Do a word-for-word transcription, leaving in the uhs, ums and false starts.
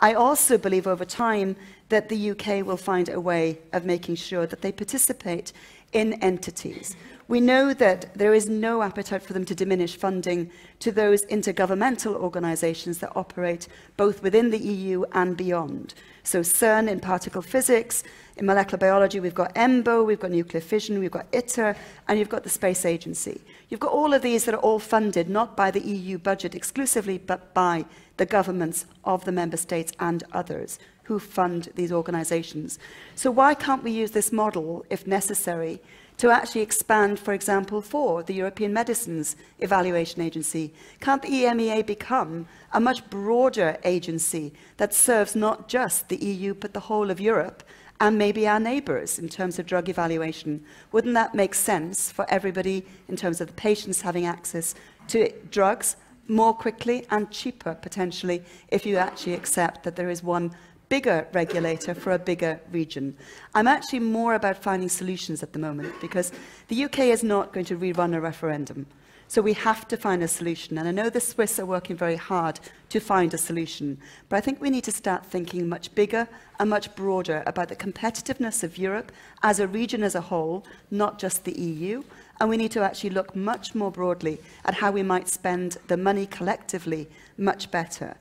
I also believe over time that the U K will find a way of making sure that they participate in entities. We know that there is no appetite for them to diminish funding to those intergovernmental organizations that operate both within the E U and beyond. So CERN in particle physics, in molecular biology we've got EMBO, we've got nuclear fission, we've got ITER, and you've got the Space Agency. You've got all of these that are all funded not by the E U budget exclusively, but by the governments of the member states and others who fund these organizations. So why can't we use this model, if necessary, to actually expand, for example, for the European Medicines Evaluation Agency? Can't the E M E A become a much broader agency that serves not just the E U, but the whole of Europe, and maybe our neighbors in terms of drug evaluation? Wouldn't that make sense for everybody in terms of the patients having access to drugs more quickly and cheaper, potentially, if you actually accept that there is one bigger regulator for a bigger region? I'm actually more about finding solutions at the moment, because the U K is not going to rerun a referendum. So we have to find a solution. And I know the Swiss are working very hard to find a solution, but I think we need to start thinking much bigger and much broader about the competitiveness of Europe as a region as a whole, not just the E U. And we need to actually look much more broadly at how we might spend the money collectively much better.